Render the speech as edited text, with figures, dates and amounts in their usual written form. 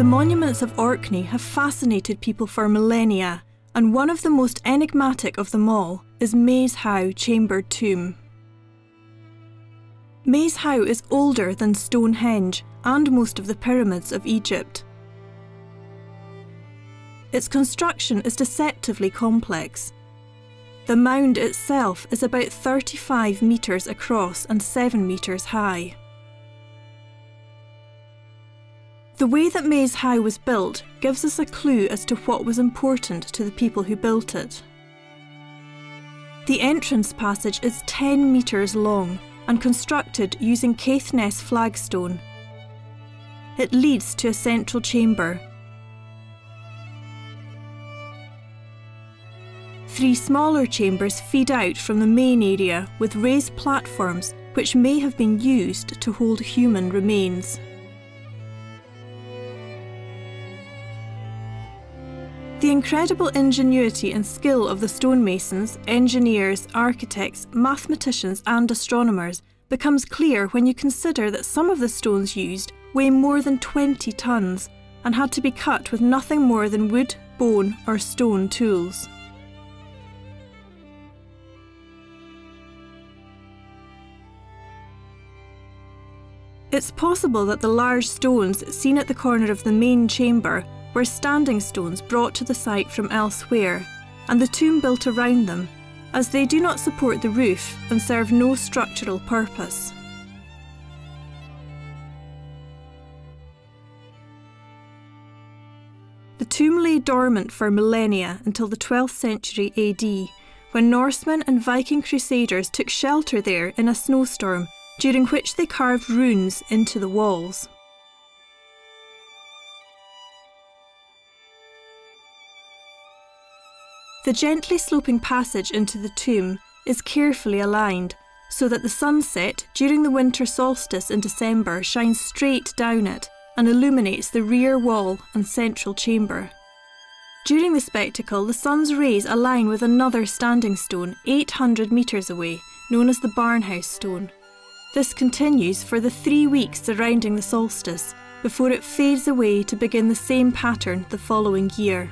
The monuments of Orkney have fascinated people for millennia, and one of the most enigmatic of them all is Maeshowe Chambered Tomb. Maeshowe is older than Stonehenge and most of the pyramids of Egypt. Its construction is deceptively complex. The mound itself is about 35 metres across and 7 metres high. The way that Maeshowe was built gives us a clue as to what was important to the people who built it. The entrance passage is 10 metres long and constructed using Caithness flagstone. It leads to a central chamber. 3 smaller chambers feed out from the main area with raised platforms which may have been used to hold human remains. The incredible ingenuity and skill of the stonemasons, engineers, architects, mathematicians and astronomers becomes clear when you consider that some of the stones used weigh more than 20 tonnes and had to be cut with nothing more than wood, bone or stone tools. It's possible that the large stones seen at the corner of the main chamber were standing stones brought to the site from elsewhere, and the tomb built around them, as they do not support the roof and serve no structural purpose. The tomb lay dormant for millennia until the 12th century AD, when Norsemen and Viking crusaders took shelter there in a snowstorm, during which they carved runes into the walls. The gently sloping passage into the tomb is carefully aligned so that the sunset during the winter solstice in December shines straight down it and illuminates the rear wall and central chamber. During the spectacle, the sun's rays align with another standing stone 800 metres away, known as the Barnhouse Stone. This continues for the 3 weeks surrounding the solstice, before it fades away to begin the same pattern the following year.